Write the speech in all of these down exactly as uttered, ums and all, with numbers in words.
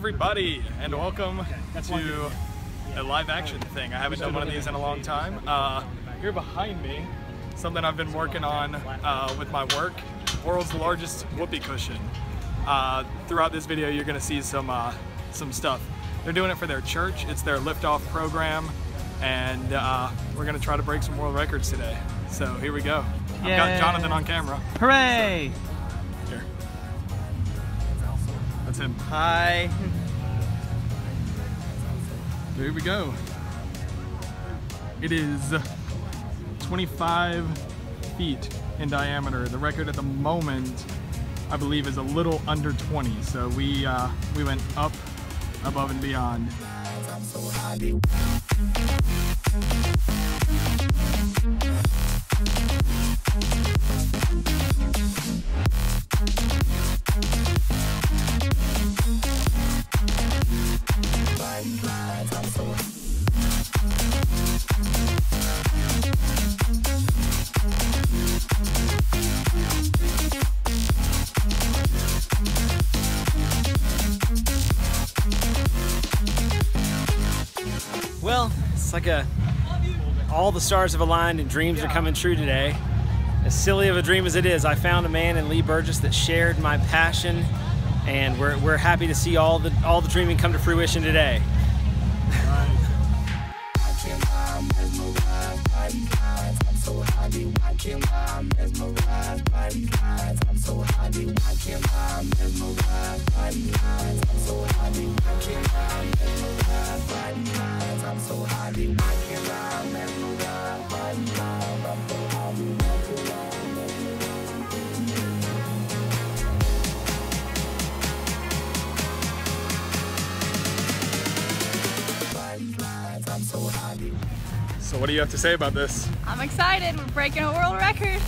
everybody, and welcome to a live action thing. I haven't done one of these in a long time. Uh, here behind me, something I've been working on uh, with my work, world's largest whoopee cushion. Uh, throughout this video, you're gonna see some, uh, some stuff. They're doing it for their church. It's their liftoff program, and uh, we're gonna try to break some world records today. So here we go. Yay. I've got Jonathan on camera. Hooray! So. That's him. Hi. Here we go. It is twenty-five feet in diameter. The record at the moment, I believe, is a little under twenty. So we uh, we went up, above and beyond. Well, it's like a, all the stars have aligned and dreams are coming true today. As silly of a dream as it is, I found a man in Lee Burgess that shared my passion, and we're, we're happy to see all the, all the dreaming come to fruition today. So what do you have to say about this? I'm excited. We're breaking a world record.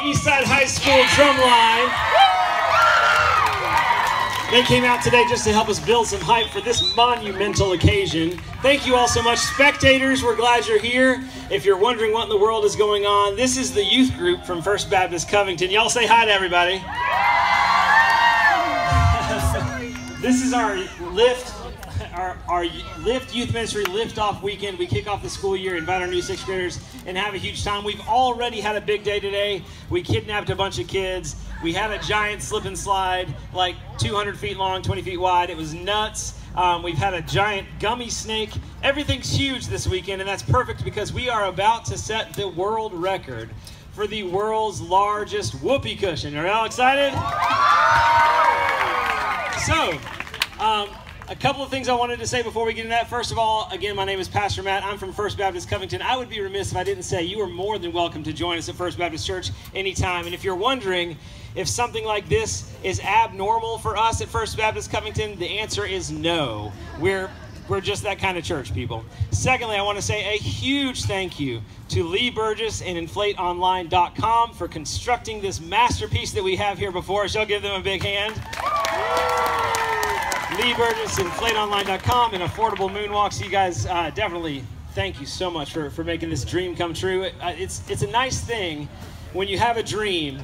Eastside High School Drumline. They came out today just to help us build some hype for this monumental occasion. Thank you all so much, spectators. We're glad you're here. If you're wondering what in the world is going on, this is the youth group from First Baptist Covington. Y'all say hi to everybody. This is our lift, our, our lift youth ministry lift off weekend. We kick off the school year, invite our new sixth graders, and have a huge time. We've already had a big day today. We kidnapped a bunch of kids. We had a giant slip and slide, like two hundred feet long, twenty feet wide. It was nuts. Um, we've had a giant gummy snake. Everything's huge this weekend, and that's perfect because we are about to set the world record for the world's largest whoopee cushion. Are y'all excited? So, um, a couple of things I wanted to say before we get into that. First of all, again, my name is Pastor Matt. I'm from First Baptist Covington. I would be remiss if I didn't say you are more than welcome to join us at First Baptist Church anytime. And if you're wondering if something like this is abnormal for us at First Baptist Covington, the answer is no. We're, we're just that kind of church, people. Secondly, I want to say a huge thank you to Lee Burgess and Inflate Online dot com for constructing this masterpiece that we have here before us. Y'all give them a big hand. Lee Burgess, Inflate Online dot com, and Affordable Moonwalks. You guys uh, definitely thank you so much for, for making this dream come true. It, uh, it's, it's a nice thing when you have a dream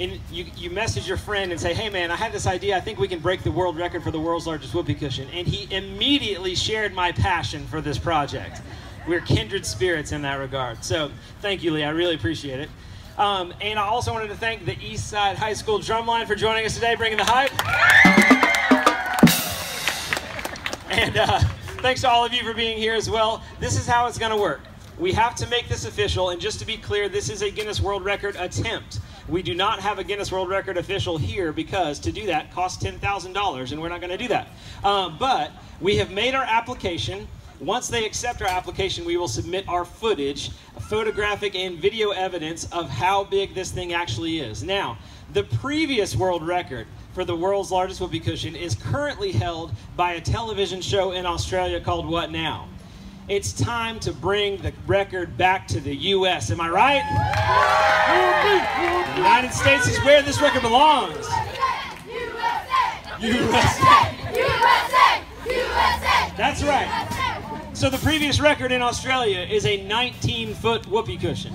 and you, you message your friend and say, hey man, I had this idea. I think we can break the world record for the world's largest whoopee cushion. And he immediately shared my passion for this project. We're kindred spirits in that regard. So thank you, Lee. I really appreciate it. Um, and I also wanted to thank the Eastside High School Drumline for joining us today, bringing the hype. And uh, thanks to all of you for being here as well. This is how it's going to work. We have to make this official, and just to be clear, this is a Guinness World Record attempt. We do not have a Guinness World Record official here because to do that costs ten thousand dollars, and we're not going to do that. Uh, but we have made our application. Once they accept our application, we will submit our footage, photographic and video evidence of how big this thing actually is. Now, the previous world record for the world's largest whoopee cushion is currently held by a television show in Australia called What Now? It's time to bring the record back to the U S Am I right? The United States is where this record belongs. U S A! U S A! U S A! U S A! That's right. So the previous record in Australia is a nineteen foot whoopee cushion.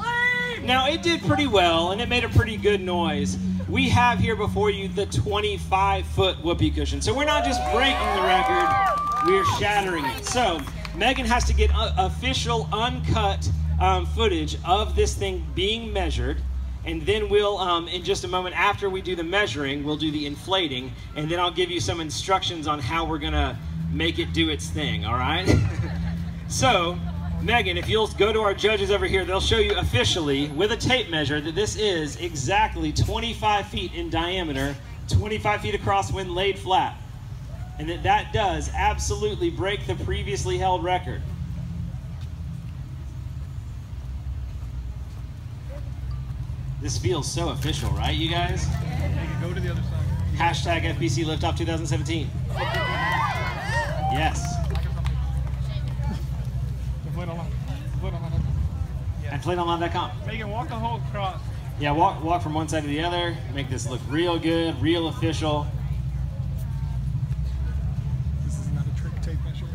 Now it did pretty well and it made a pretty good noise. We have here before you the twenty-five foot whoopee cushion. So we're not just breaking the record, we're shattering it. So Megan has to get official uncut um, footage of this thing being measured. And then we'll, um, in just a moment, after we do the measuring, we'll do the inflating. And then I'll give you some instructions on how we're gonna make it do its thing, all right? So, Megan, if you'll go to our judges over here, they'll show you officially, with a tape measure, that this is exactly twenty-five feet in diameter, twenty-five feet across when laid flat. And that that does absolutely break the previously held record. This feels so official, right, you guys? Go to the other side. Hashtag F B C Liftoff twenty seventeen. Yes. Inflate Online dot com. Megan, walk the whole cross. Yeah, walk walk from one side to the other. Make this look real good, real official. This is not a trick tape measure.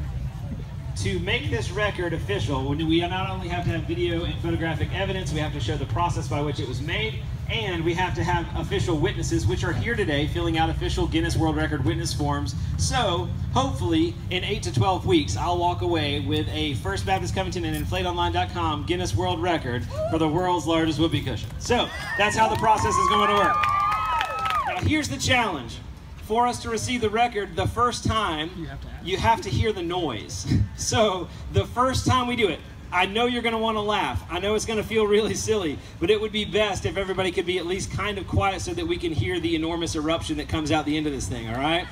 To make this record official, we not only have to have video and photographic evidence, we have to show the process by which it was made, and we have to have official witnesses, which are here today, filling out official Guinness World Record witness forms. So, hopefully, in eight to twelve weeks, I'll walk away with a First Baptist Covington and Inflate Online dot com Guinness World Record for the world's largest whoopee cushion. So, that's how the process is going to work. Now, here's the challenge. For us to receive the record the first time, you have to, you have to hear the noise. So, the first time we do it, I know you're going to want to laugh. I know it's going to feel really silly, but it would be best if everybody could be at least kind of quiet so that we can hear the enormous eruption that comes out the end of this thing, all right?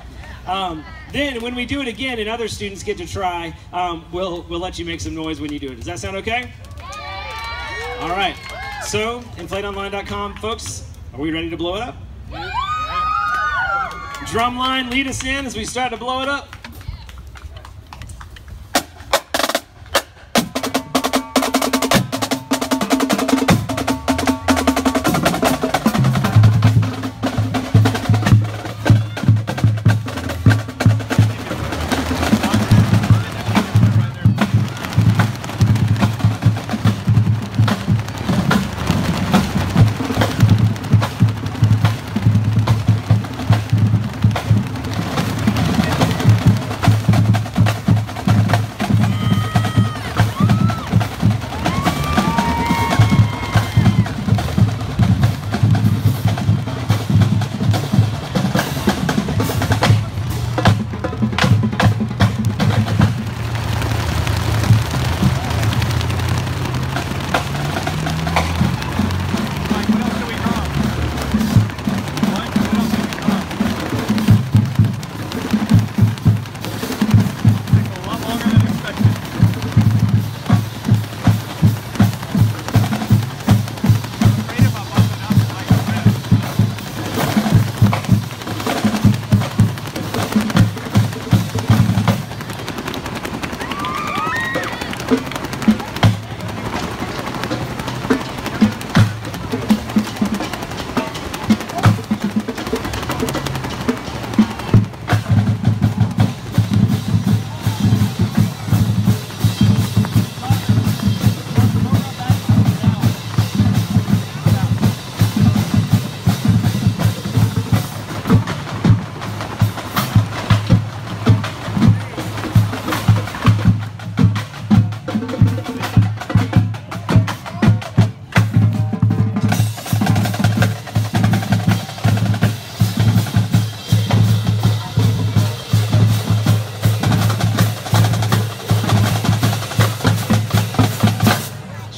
Um, then when we do it again and other students get to try, um, we'll, we'll let you make some noise when you do it. Does that sound okay? All right. So, Inflate Online dot com, folks, are we ready to blow it up? Drumline, lead us in as we start to blow it up.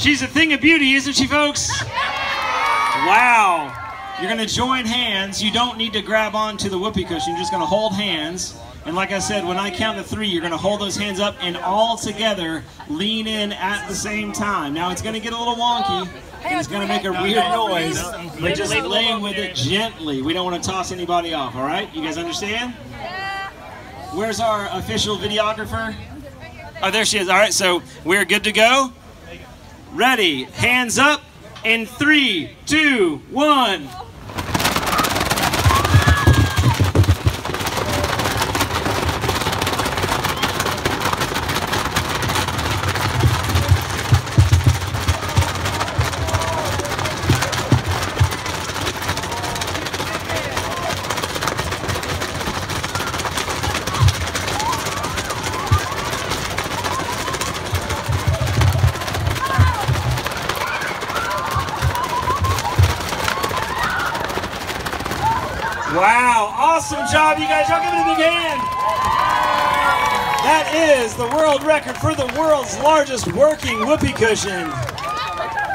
She's a thing of beauty, isn't she, folks? Wow. You're going to join hands. You don't need to grab onto the whoopee cushion. You're just going to hold hands. And like I said, when I count to three, you're going to hold those hands up and all together lean in at the same time. Now, it's going to get a little wonky. And it's going to make a weird noise. But just lay with it gently. We don't want to toss anybody off, all right? You guys understand? Where's our official videographer? Oh, there she is. All right, so we're good to go. Ready, hands up, in three, two, one. Wow, awesome job, you guys. Y'all give it a big hand. That is the world record for the world's largest working whoopee cushion.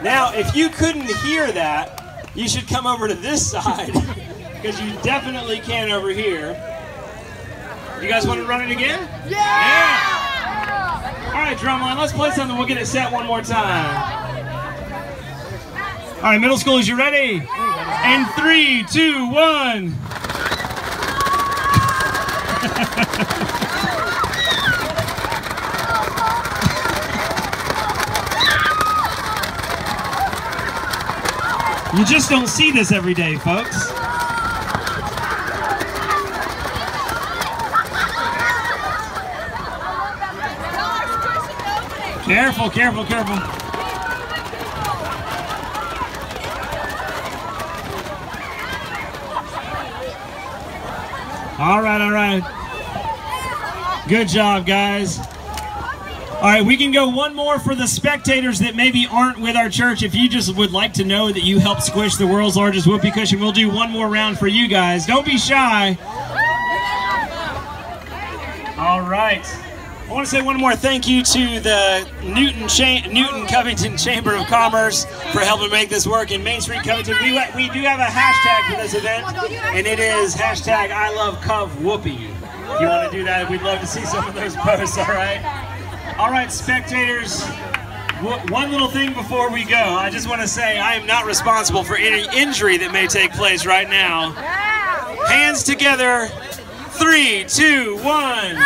Now, if you couldn't hear that, you should come over to this side, because you definitely can over here. You guys want to run it again? Yeah! yeah. All right, drumline, let's play something. We'll get it set one more time. All right, middle schoolers, you ready? And three, two, one. You just don't see this every day, folks. Careful, careful, careful. All right, all right. Good job, guys. All right, we can go one more for the spectators that maybe aren't with our church. If you just would like to know that you helped squish the world's largest whoopee cushion, we'll do one more round for you guys. Don't be shy. All right. I want to say one more thank you to the Newton Cha Newton Covington Chamber of Commerce for helping make this work in Main Street, Covington. We, we do have a hashtag for this event, and it is hashtag I love Cov Whoopee. If you want to do that, we'd love to see some of those posts, all right? All right, spectators, one little thing before we go. I just want to say I am not responsible for any injury that may take place right now. Hands together, three, two, one.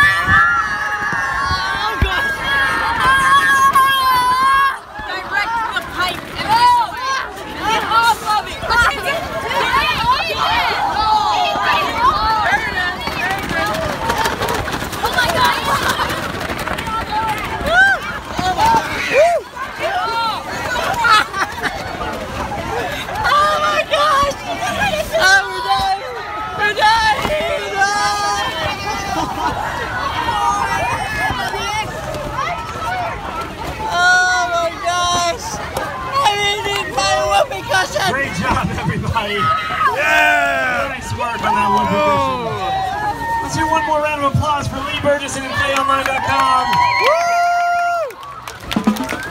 Great job, everybody. Yeah! Nice work on that whoopee cushion. Let's hear one more round of applause for Lee Burgess and Inflate Online dot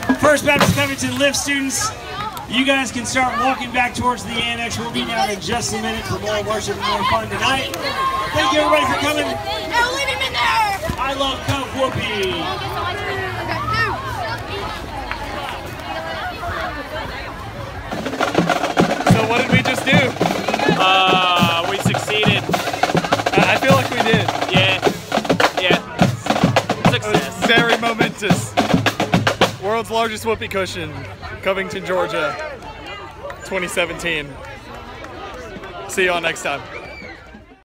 com. First Baptist Covington Lift students, you guys can start walking back towards the annex. We'll be down in just a minute for more worship and more fun tonight. Thank you, everybody, for coming. No, leave him in there. I love Cov Whoopee. What did we just do? Uh, we succeeded. I feel like we did. Yeah. Yeah. Success. It was very momentous. World's largest whoopee cushion, Covington, Georgia, twenty seventeen. See y'all next time.